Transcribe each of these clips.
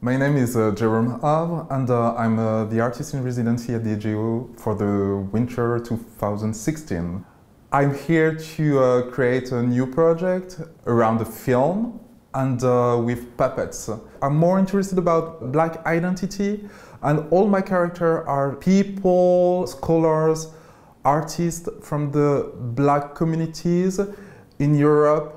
My name is Jérôme Havre, and I'm the artist in residency at the AGO for the winter 2016. I'm here to create a new project around a film and with puppets. I'm more interested about Black identity, and all my characters are people, scholars, artists from the Black communities in Europe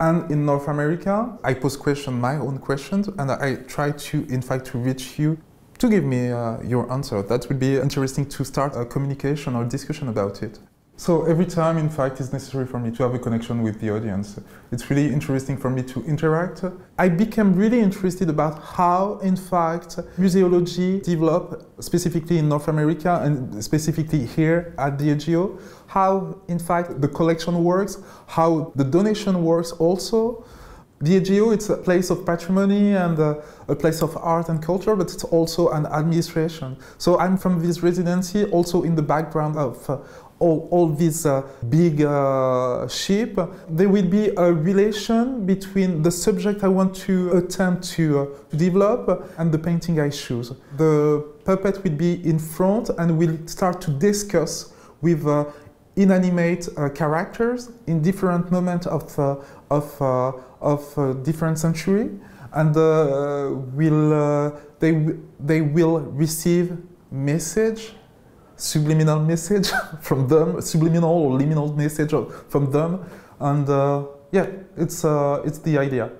and in North America. I pose questions, my own questions, and I try to, in fact, to reach you to give me your answer. That would be interesting to start a communication or discussion about it. So every time, in fact, it's necessary for me to have a connection with the audience. It's really interesting for me to interact. I became really interested about how, in fact, museology developed, specifically in North America and specifically here at the AGO, how, in fact, the collection works, how the donation works also. The AGO, it's a place of patrimony and a place of art and culture, but it's also an administration. So I'm from this residency, also in the background of all these big ship. There will be a relation between the subject I want to attempt to develop and the painting I choose. The puppet will be in front and will start to discuss with inanimate characters in different moments of different century, and they will receive message, subliminal message from them, subliminal or liminal message from them, and yeah, it's the idea.